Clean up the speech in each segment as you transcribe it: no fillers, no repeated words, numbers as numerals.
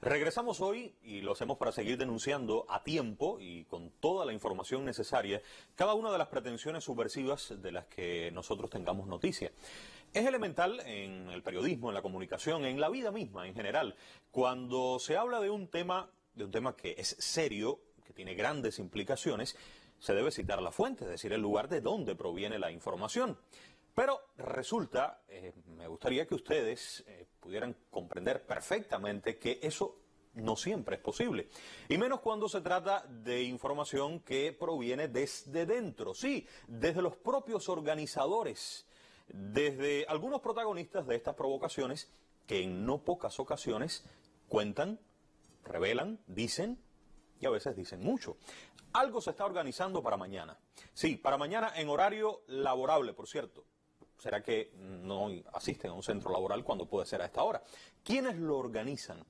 Regresamos hoy y lo hacemos para seguir denunciando a tiempo y con toda la información necesaria cada una de las pretensiones subversivas de las que nosotros tengamos noticia. Es elemental en el periodismo, en la comunicación, en la vida misma en general, cuando se habla de un tema que es serio, que tiene grandes implicaciones, se debe citar la fuente, es decir, el lugar de donde proviene la información. Pero resulta, me gustaría que ustedes pudieran comprender perfectamente que eso no siempre es posible. Y menos cuando se trata de información que proviene desde dentro, sí, desde los propios organizadores, desde algunos protagonistas de estas provocaciones que en no pocas ocasiones cuentan, revelan, dicen y a veces dicen mucho. Algo se está organizando para mañana. Sí, para mañana en horario laborable, por cierto. ¿Será que no asisten a un centro laboral cuando puede ser a esta hora? ¿Quiénes lo organizan?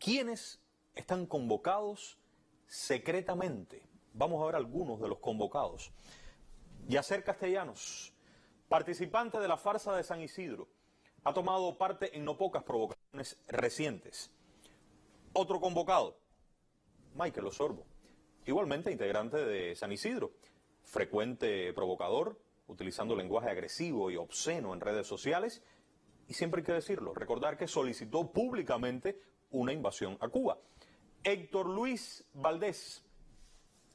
¿Quiénes están convocados secretamente? Vamos a ver algunos de los convocados. Yacer Castellanos, participante de la farsa de San Isidro, ha tomado parte en no pocas provocaciones recientes. Otro convocado, Michael Osorbo, igualmente integrante de San Isidro, frecuente provocador, utilizando lenguaje agresivo y obsceno en redes sociales, y siempre hay que decirlo, recordar que solicitó públicamente una invasión a Cuba. Héctor Luis Valdés,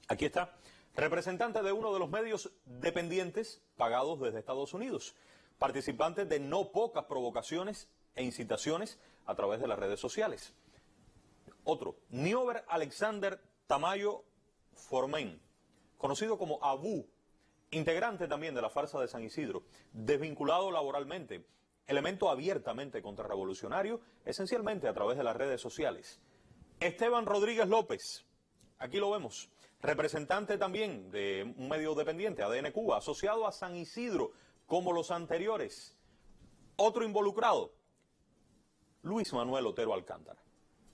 aquí está, representante de uno de los medios dependientes pagados desde Estados Unidos, participante de no pocas provocaciones e incitaciones a través de las redes sociales. Otro, Niober Alexander Tamayo Formen, conocido como Abu, integrante también de la farsa de San Isidro, desvinculado laboralmente, elemento abiertamente contrarrevolucionario, esencialmente a través de las redes sociales. Esteban Rodríguez López, aquí lo vemos, representante también de un medio dependiente, ADN Cuba, asociado a San Isidro, como los anteriores. Otro involucrado, Luis Manuel Otero Alcántara.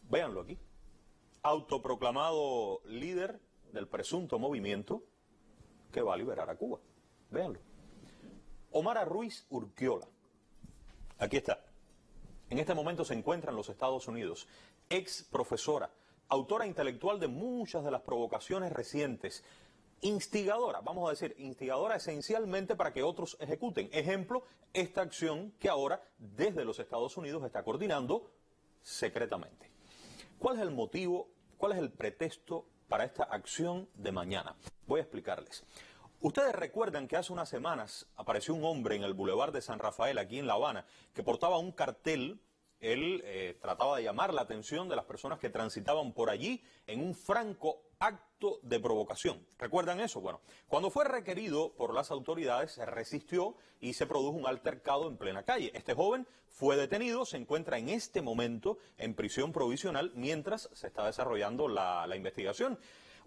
Véanlo aquí, autoproclamado líder del presunto movimiento que va a liberar a Cuba. Véanlo. Omara Ruiz Urquiola. Aquí está. En este momento se encuentra en los Estados Unidos. Ex profesora, autora intelectual de muchas de las provocaciones recientes. Instigadora, vamos a decir, instigadora esencialmente para que otros ejecuten. Ejemplo, esta acción que ahora desde los Estados Unidos está coordinando secretamente. ¿Cuál es el motivo? ¿Cuál es el pretexto para esta acción de mañana? Voy a explicarles. Ustedes recuerdan que hace unas semanas apareció un hombre en el Boulevard de San Rafael, aquí en La Habana, que portaba un cartel. Él trataba de llamar la atención de las personas que transitaban por allí en un franco acto de provocación. ¿Recuerdan eso? Bueno, cuando fue requerido por las autoridades, se resistió y se produjo un altercado en plena calle. Este joven fue detenido, se encuentra en este momento en prisión provisional mientras se está desarrollando la investigación.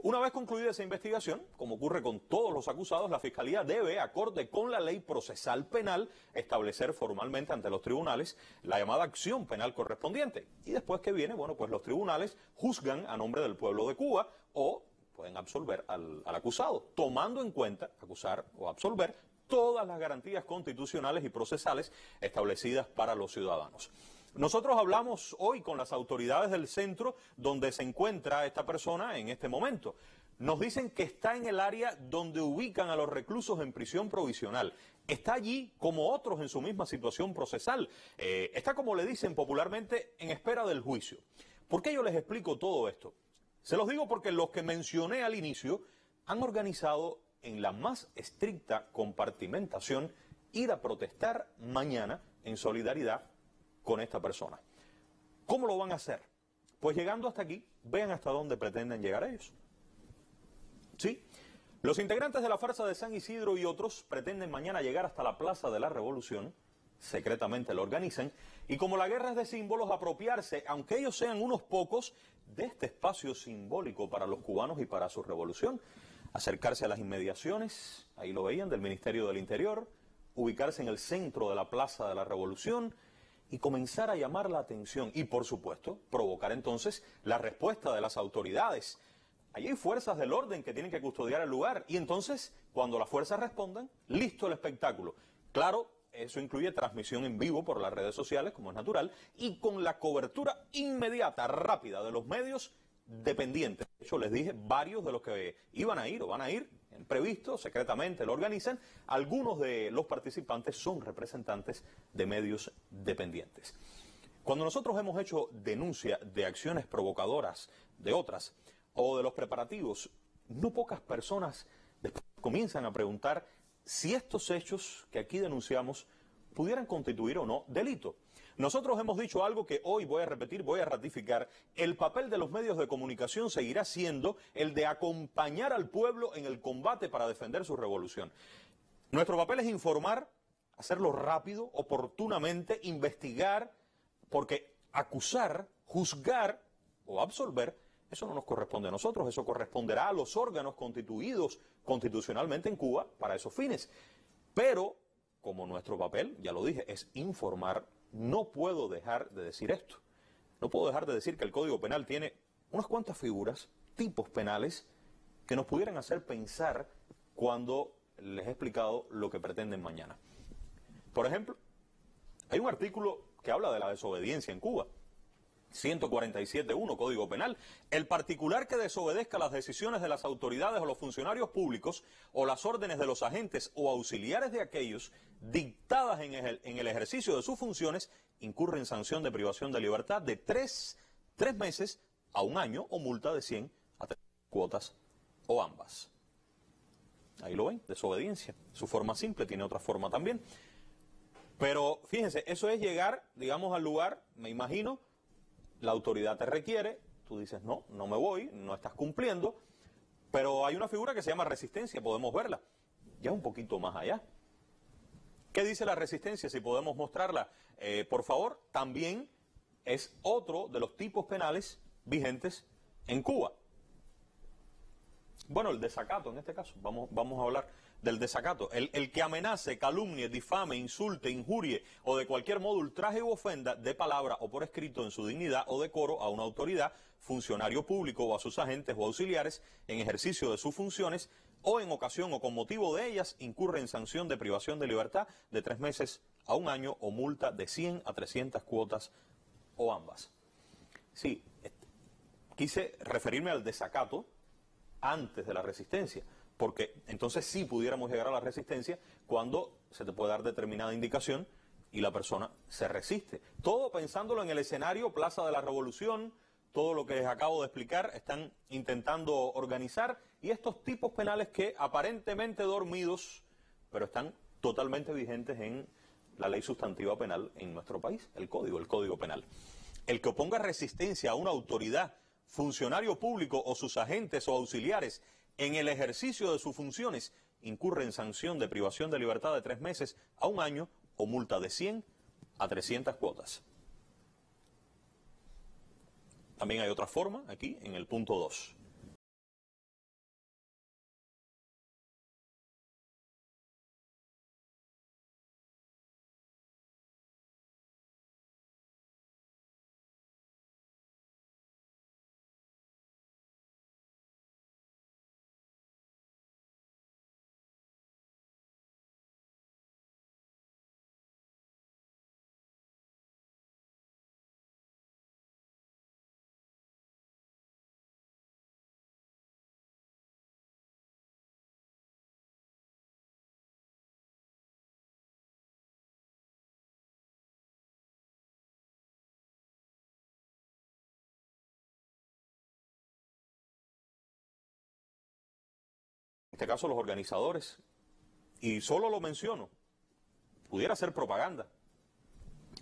Una vez concluida esa investigación, como ocurre con todos los acusados, la Fiscalía debe, acorde con la ley procesal penal, establecer formalmente ante los tribunales la llamada acción penal correspondiente. Y después que viene, bueno, pues los tribunales juzgan a nombre del pueblo de Cuba o pueden absolver al acusado, tomando en cuenta, acusar o absolver, todas las garantías constitucionales y procesales establecidas para los ciudadanos. Nosotros hablamos hoy con las autoridades del centro donde se encuentra esta persona en este momento. Nos dicen que está en el área donde ubican a los reclusos en prisión provisional. Está allí como otros en su misma situación procesal. Está, como le dicen popularmente, en espera del juicio. ¿Por qué yo les explico todo esto? Se los digo porque los que mencioné al inicio han organizado en la más estricta compartimentación ir a protestar mañana en solidaridad con esta persona. ¿Cómo lo van a hacer? Pues llegando hasta aquí, vean hasta dónde pretenden llegar ellos. ¿Sí? Los integrantes de la farsa de San Isidro y otros pretenden mañana llegar hasta la Plaza de la Revolución, secretamente lo organizan, y como la guerra es de símbolos, apropiarse, aunque ellos sean unos pocos, de este espacio simbólico para los cubanos y para su revolución. Acercarse a las inmediaciones, ahí lo veían, del Ministerio del Interior, ubicarse en el centro de la Plaza de la Revolución, y comenzar a llamar la atención y, por supuesto, provocar entonces la respuesta de las autoridades. Allí hay fuerzas del orden que tienen que custodiar el lugar y entonces, cuando las fuerzas respondan, listo el espectáculo. Claro, Eso incluye transmisión en vivo por las redes sociales, como es natural, y con la cobertura inmediata, rápida, de los medios dependientes. De hecho, les dije, varios de los que iban a ir o van a ir, previsto, secretamente lo organizan. Algunos de los participantes son representantes de medios dependientes. Cuando nosotros hemos hecho denuncia de acciones provocadoras de otras o de los preparativos, no pocas personas después comienzan a preguntar si estos hechos que aquí denunciamos pudieran constituir o no delito. Nosotros hemos dicho algo que hoy voy a repetir, voy a ratificar. El papel de los medios de comunicación seguirá siendo el de acompañar al pueblo en el combate para defender su revolución. Nuestro papel es informar, hacerlo rápido, oportunamente, investigar, porque acusar, juzgar o absolver, eso no nos corresponde a nosotros, eso corresponderá a los órganos constituidos constitucionalmente en Cuba para esos fines. Pero, como nuestro papel, ya lo dije, es informar, no puedo dejar de decir esto. No puedo dejar de decir que el Código Penal tiene unas cuantas figuras, tipos penales, que nos pudieran hacer pensar cuando les he explicado lo que pretenden mañana. Por ejemplo, hay un artículo que habla de la desobediencia en Cuba. 147.1, Código Penal. El particular que desobedezca las decisiones de las autoridades o los funcionarios públicos o las órdenes de los agentes o auxiliares de aquellos dictadas en el ejercicio de sus funciones incurre en sanción de privación de libertad de tres meses a un año o multa de 100 a 3 cuotas o ambas. Ahí lo ven, desobediencia. Su forma simple tiene otra forma también. Pero fíjense, eso es llegar, digamos, al lugar, me imagino. La autoridad te requiere, tú dices, no, no me voy, no estás cumpliendo, pero hay una figura que se llama resistencia, podemos verla, ya un poquito más allá. ¿Qué dice la resistencia? Si podemos mostrarla, por favor, también es otro de los tipos penales vigentes en Cuba. Bueno, el desacato en este caso, vamos a hablar del desacato. El que amenace, calumnie, difame, insulte, injurie o de cualquier modo ultraje u ofenda de palabra o por escrito en su dignidad o decoro a una autoridad, funcionario público o a sus agentes o auxiliares en ejercicio de sus funciones o en ocasión o con motivo de ellas, incurre en sanción de privación de libertad de 3 meses a un año o multa de 100 a 300 cuotas o ambas. Sí, quise referirme al desacato antes de la resistencia, porque entonces sí pudiéramos llegar a la resistencia cuando se te puede dar determinada indicación y la persona se resiste. Todo pensándolo en el escenario Plaza de la Revolución, todo lo que les acabo de explicar, están intentando organizar, y estos tipos penales que aparentemente dormidos, pero están totalmente vigentes en la ley sustantiva penal en nuestro país, el Código Penal. El que oponga resistencia a una autoridad, funcionario público o sus agentes o auxiliares en el ejercicio de sus funciones incurre en sanción de privación de libertad de 3 meses a un año o multa de 100 a 300 cuotas. También hay otra forma aquí en el punto 2. En este caso los organizadores, y solo lo menciono, pudiera ser propaganda,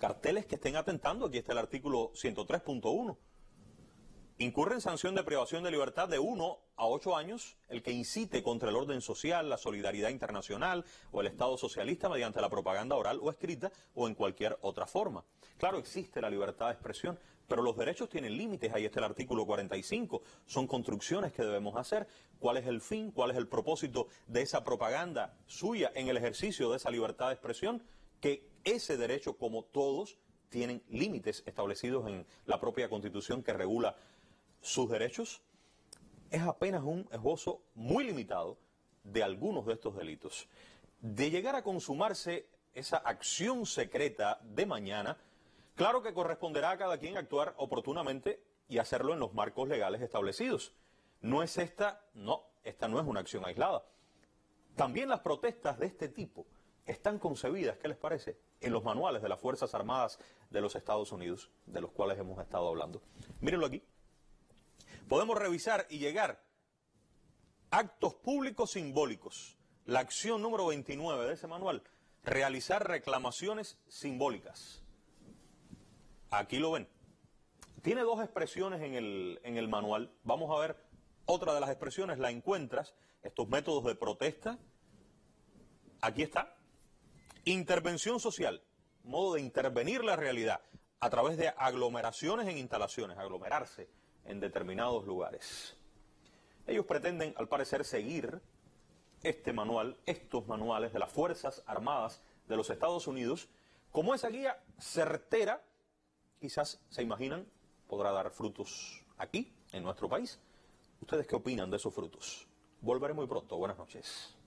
carteles que estén atentando, aquí está el artículo 103.1, incurre en sanción de privación de libertad de 1 a 8 años el que incite contra el orden social, la solidaridad internacional o el Estado socialista mediante la propaganda oral o escrita o en cualquier otra forma. Claro, existe la libertad de expresión, pero los derechos tienen límites, ahí está el artículo 45, son construcciones que debemos hacer, cuál es el fin, cuál es el propósito de esa propaganda suya en el ejercicio de esa libertad de expresión, que ese derecho, como todos, tienen límites establecidos en la propia Constitución que regula sus derechos. Es apenas un esbozo muy limitado de algunos de estos delitos. De llegar a consumarse esa acción secreta de mañana, claro que corresponderá a cada quien actuar oportunamente y hacerlo en los marcos legales establecidos. Esta no es una acción aislada. También las protestas de este tipo están concebidas, ¿qué les parece?, en los manuales de las Fuerzas Armadas de los Estados Unidos, de los cuales hemos estado hablando. Mírenlo aquí. Podemos revisar y llegar actos públicos simbólicos. La acción número 29 de ese manual, realizar reclamaciones simbólicas. Aquí lo ven. Tiene dos expresiones en el manual. Vamos a ver otra de las expresiones, la encuentras, estos métodos de protesta. Aquí está. Intervención social, modo de intervenir la realidad a través de aglomeraciones en instalaciones, aglomerarse en determinados lugares. Ellos pretenden, al parecer, seguir este manual, estos manuales de las Fuerzas Armadas de los Estados Unidos, como esa guía certera, quizás se imaginan, podrá dar frutos aquí, en nuestro país. ¿Ustedes qué opinan de esos frutos? Volveré muy pronto. Buenas noches.